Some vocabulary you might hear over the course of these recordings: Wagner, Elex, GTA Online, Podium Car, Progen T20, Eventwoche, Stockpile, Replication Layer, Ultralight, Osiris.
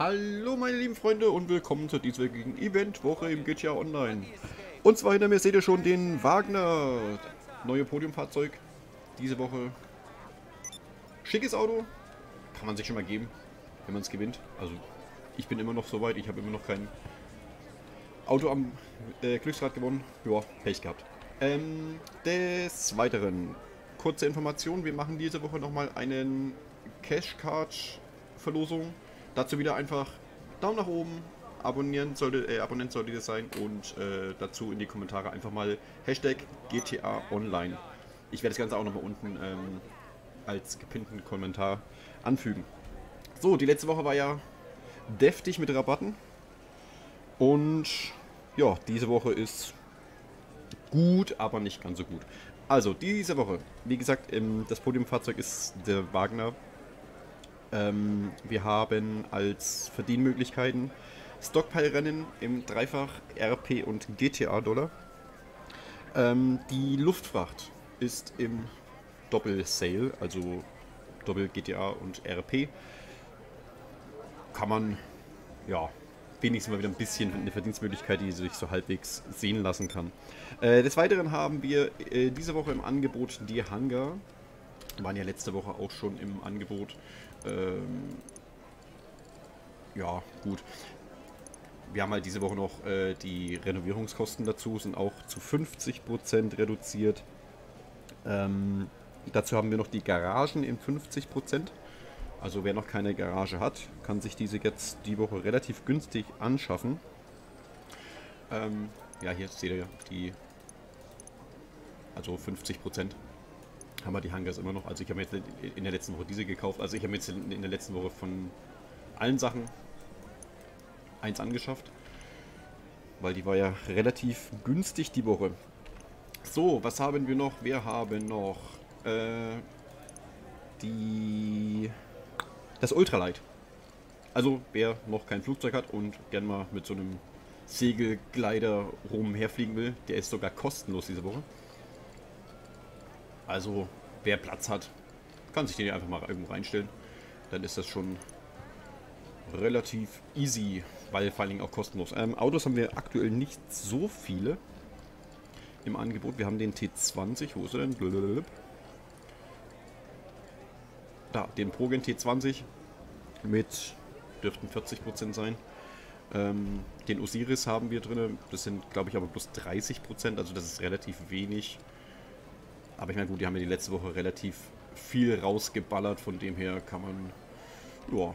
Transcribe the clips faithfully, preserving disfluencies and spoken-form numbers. Hallo meine lieben Freunde und willkommen zu dieser dieswöchigen Eventwoche im G T A Online. Und zwar hinter mir seht ihr schon den Wagner. Neue Podiumfahrzeug diese Woche. Schickes Auto. Kann man sich schon mal geben, wenn man es gewinnt. Also ich bin immer noch so weit. Ich habe immer noch kein Auto am äh, Glücksrad gewonnen. Ja, Pech gehabt. Ähm, des Weiteren, kurze Information. Wir machen diese Woche nochmal einen Cashcard-Verlosung. Dazu wieder einfach Daumen nach oben, abonnieren sollte, äh, Abonnent sollte das sein und äh, dazu in die Kommentare einfach mal Hashtag G T A Online. Ich werde das Ganze auch nochmal unten ähm, als gepinnten Kommentar anfügen. So, die letzte Woche war ja deftig mit Rabatten und ja, diese Woche ist gut, aber nicht ganz so gut. Also, diese Woche, wie gesagt, ähm, das Podiumfahrzeug ist der Wagner. Ähm, wir haben als Verdienmöglichkeiten Stockpile-Rennen im Dreifach, R P und G T A-Dollar. Ähm, die Luftfracht ist im Doppel-Sale, also Doppel-G T A und R P. Kann man, ja, wenigstens mal wieder ein bisschen eine Verdienstmöglichkeit, die sich so halbwegs sehen lassen kann. Äh, des Weiteren haben wir äh, diese Woche im Angebot die Hangar. Waren ja letzte Woche auch schon im Angebot. Ähm, ja, gut. Wir haben halt diese Woche noch äh, die Renovierungskosten dazu, sind auch zu fünfzig Prozent reduziert. Ähm, dazu haben wir noch die Garagen in fünfzig Prozent. Also wer noch keine Garage hat, kann sich diese jetzt die Woche relativ günstig anschaffen. Ähm, ja, hier seht ihr die, also fünfzig Prozent. Haben wir die Hangars immer noch. Also ich habe jetzt in der letzten Woche diese gekauft. Also ich habe jetzt in der letzten Woche von allen Sachen eins angeschafft. Weil die war ja relativ günstig die Woche. So, was haben wir noch? Wir haben noch äh, die das Ultralight. Also wer noch kein Flugzeug hat und gerne mal mit so einem Segelgleiter rumherfliegen will, der ist sogar kostenlos diese Woche. Also, wer Platz hat, kann sich den einfach mal irgendwo reinstellen. Dann ist das schon relativ easy, weil vor allen Dingen auch kostenlos. Ähm, Autos haben wir aktuell nicht so viele im Angebot. Wir haben den T zwanzig. Wo ist er denn? Blablabla. Da, den Progen T zwanzig mit, dürften vierzig Prozent sein. Ähm, den Osiris haben wir drin. Das sind, glaube ich, aber bloß dreißig Prozent. Also das ist relativ wenig. Aber ich meine, gut, die haben ja die letzte Woche relativ viel rausgeballert. Von dem her kann man, ja,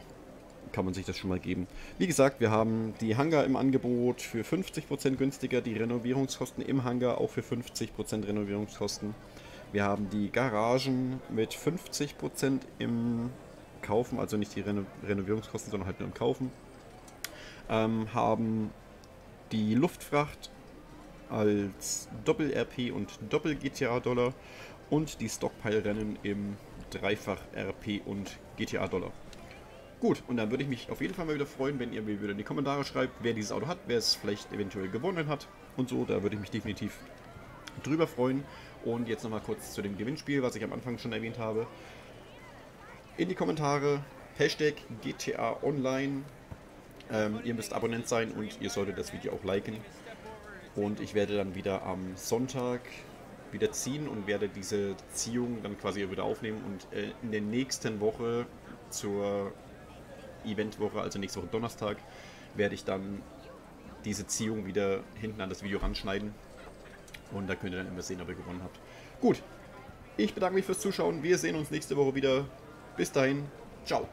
kann man sich das schon mal geben. Wie gesagt, wir haben die Hangar im Angebot für fünfzig Prozent günstiger. Die Renovierungskosten im Hangar auch für fünfzig Prozent Renovierungskosten. Wir haben die Garagen mit fünfzig Prozent im Kaufen. Also nicht die Reno Renovierungskosten, sondern halt nur im Kaufen. Ähm, haben die Luftfracht als Doppel-R P und Doppel-G T A-Dollar und die Stockpile-Rennen im Dreifach-R P und G T A-Dollar. Gut, und dann würde ich mich auf jeden Fall mal wieder freuen, wenn ihr mir wieder in die Kommentare schreibt, wer dieses Auto hat, wer es vielleicht eventuell gewonnen hat und so. Da würde ich mich definitiv drüber freuen. Und jetzt nochmal kurz zu dem Gewinnspiel, was ich am Anfang schon erwähnt habe. In die Kommentare, Hashtag G T A Online. Ähm, ihr müsst Abonnent sein und ihr solltet das Video auch liken. Und ich werde dann wieder am Sonntag wieder ziehen und werde diese Ziehung dann quasi wieder aufnehmen und äh, in der nächsten Woche zur Eventwoche, also nächste Woche Donnerstag, werde ich dann diese Ziehung wieder hinten an das Video ranschneiden und da könnt ihr dann immer sehen, ob ihr gewonnen habt. Gut, ich bedanke mich fürs Zuschauen, wir sehen uns nächste Woche wieder. Bis dahin, ciao!